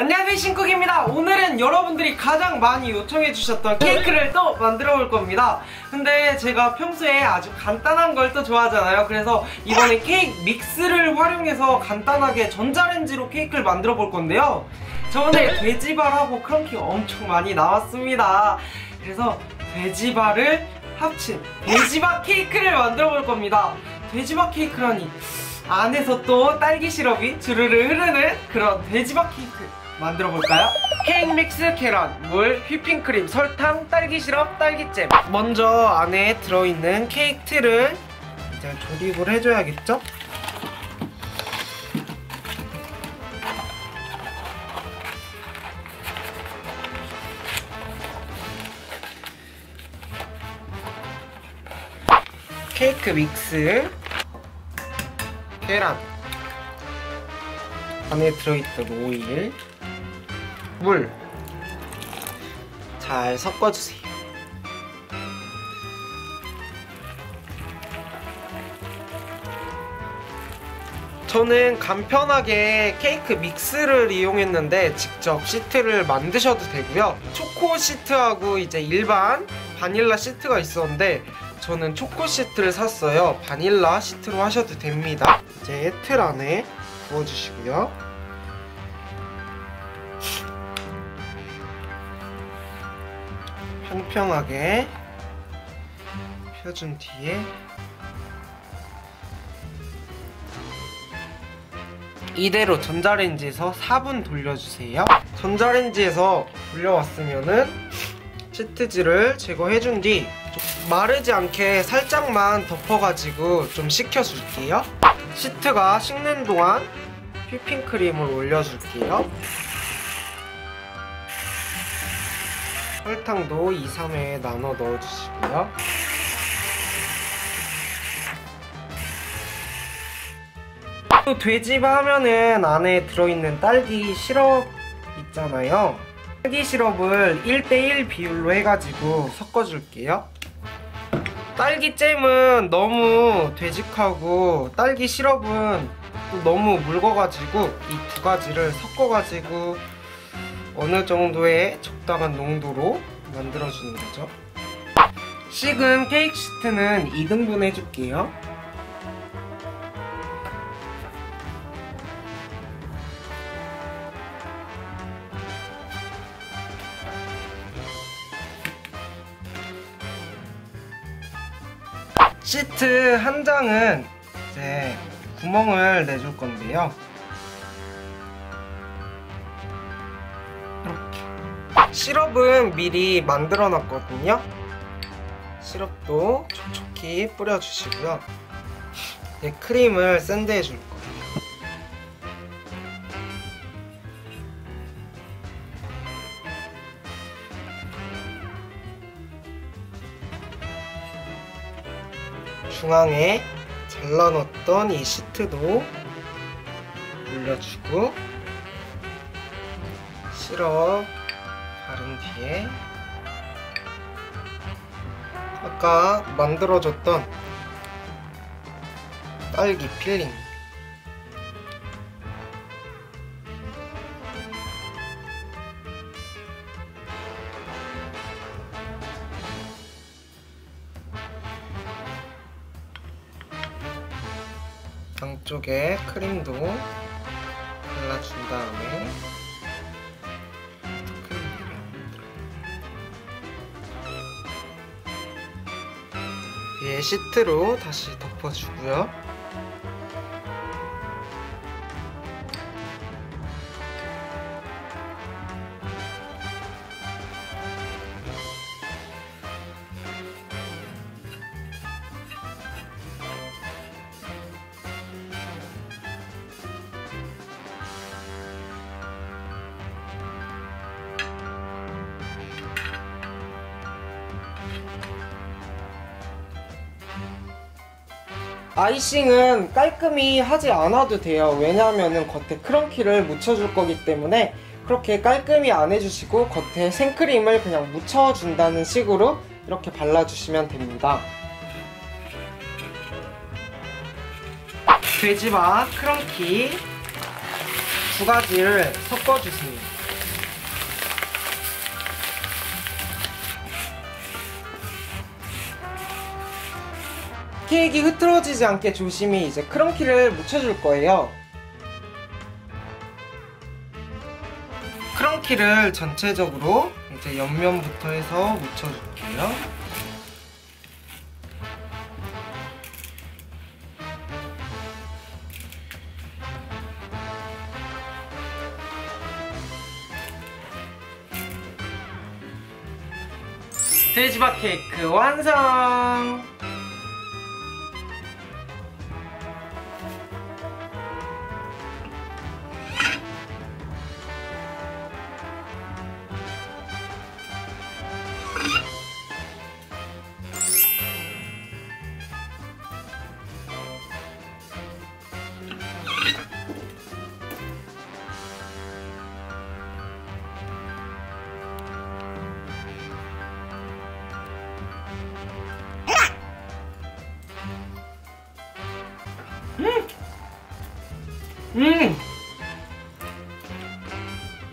안녕하세요, 신쿡입니다. 오늘은 여러분들이 가장 많이 요청해주셨던 케이크를 또 만들어 볼 겁니다. 근데 제가 평소에 아주 간단한 걸 또 좋아하잖아요. 그래서 이번에 케이크 믹스를 활용해서 간단하게 전자레인지로 케이크를 만들어 볼 건데요, 저번에 돼지발하고 크런키가 엄청 많이 나왔습니다. 그래서 돼지발을 합친 돼지바 케이크를 만들어 볼 겁니다. 돼지바 케이크라니, 안에서 또 딸기 시럽이 주르르 흐르는 그런 돼지바 케이크 만들어볼까요? 케이크 믹스, 계란, 물, 휘핑크림, 설탕, 딸기 시럽, 딸기잼. 먼저 안에 들어있는 케이크 틀을 이제 조립을 해줘야겠죠? 케이크 믹스, 계란, 안에 들어있던 오일, 물 잘 섞어주세요. 저는 간편하게 케이크 믹스를 이용했는데 직접 시트를 만드셔도 되고요, 초코 시트하고 이제 일반 바닐라 시트가 있었는데 저는 초코 시트를 샀어요. 바닐라 시트로 하셔도 됩니다. 이제 틀 안에 부어주시고요. 평평하게 펴준 뒤에 이대로 전자레인지에서 4분 돌려주세요. 전자레인지에서 돌려왔으면은 시트지를 제거해준 뒤 마르지 않게 살짝만 덮어가지고 좀 식혀줄게요. 시트가 식는 동안 휘핑크림을 올려줄게요. 설탕도 2, 3에 나눠 넣어주시고요. 또 돼지바 하면은 안에 들어있는 딸기 시럽 있잖아요. 딸기 시럽을 1:1 비율로 해가지고 섞어줄게요. 딸기잼은 너무 되직하고 딸기 시럽은 너무 묽어가지고 이 두 가지를 섞어가지고 어느 정도의 적당한 농도로 만들어주는 거죠. 식은 케이크 시트는 2등분 해줄게요. 시트 한 장은 이제 구멍을 내줄 건데요. 이렇게. 시럽은 미리 만들어 놨거든요. 시럽도 촉촉히 뿌려주시고요. 이제 크림을 샌드해 줄 거예요. 중앙에 잘라놨던 이 시트도 올려주고 시럽 바른 뒤에 아까 만들어줬던 딸기 필링 양쪽에 크림도 발라준 다음에 위에 시트로 다시 덮어주고요. 아이싱은 깔끔히 하지 않아도 돼요. 왜냐하면 겉에 크런키를 묻혀줄 거기 때문에 그렇게 깔끔히 안 해주시고 겉에 생크림을 그냥 묻혀준다는 식으로 이렇게 발라주시면 됩니다. 돼지바 크런키 두 가지를 섞어주세요. 케이크 흐트러지지 않게 조심히 이제 크런키를 묻혀줄 거예요. 크런키를 전체적으로 이제 옆면부터 해서 묻혀줄게요. 돼지바크 케이크 완성!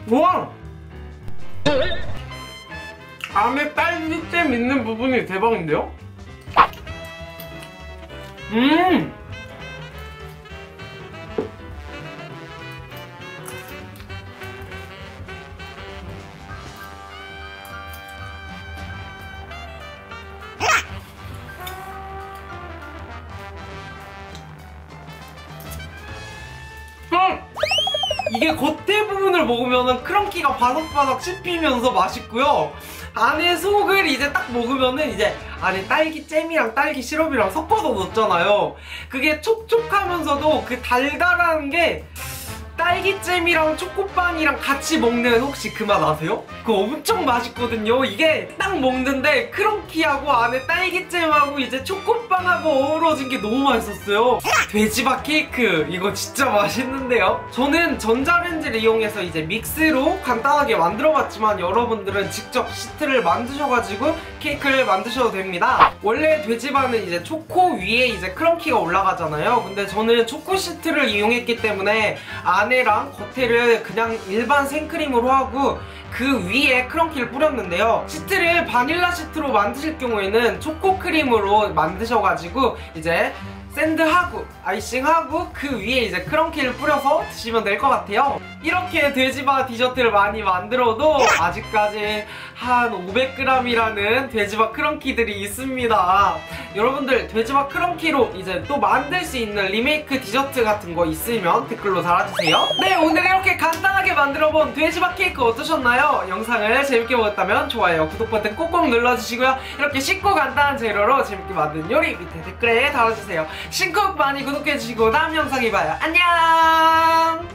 우와! 안에 딸기잼 있는 부분이 대박인데요? 이게 겉에 부분을 먹으면 크런키가 바삭바삭 씹히면서 맛있고요. 안에 속을 이제 딱 먹으면은 이제 안에 딸기잼이랑 딸기 시럽이랑 섞어서 넣었잖아요. 그게 촉촉하면서도 그 달달한 게 딸기잼이랑 초코빵이랑 같이 먹는 혹시 그 맛 아세요? 그거 엄청 맛있거든요. 이게 딱 먹는데 크런키하고 안에 딸기잼하고 이제 초코빵하고 어우러진 게 너무 맛있었어요. 돼지바 케이크 이거 진짜 맛있는데요? 저는 전자레인지를 이용해서 이제 믹스로 간단하게 만들어봤지만 여러분들은 직접 시트를 만드셔가지고 케이크를 만드셔도 됩니다. 원래 돼지바는 이제 초코 위에 이제 크런키가 올라가잖아요. 근데 저는 초코 시트를 이용했기 때문에 안에랑 겉에를 그냥 일반 생크림으로 하고 그 위에 크런키를 뿌렸는데요. 시트를 바닐라 시트로 만드실 경우에는 초코크림으로 만드셔가지고 이제 샌드하고 아이싱하고 그 위에 이제 크런키를 뿌려서 드시면 될 것 같아요. 이렇게 돼지바 디저트를 많이 만들어도 아직까지 한 500g이라는 돼지바 크런키들이 있습니다. 여러분들 돼지바 크런키로 이제 또 만들 수 있는 리메이크 디저트 같은 거 있으면 댓글로 달아주세요. 네, 오늘 이렇게 간단하게 만들어본 돼지바 케이크 어떠셨나요? 영상을 재밌게 보셨다면 좋아요, 구독 버튼 꼭꼭 눌러주시고요. 이렇게 쉽고 간단한 재료로 재밌게 만든 요리 밑에 댓글에 달아주세요. 신쿡 많이 구독해주시고 다음 영상에 봐요. 안녕!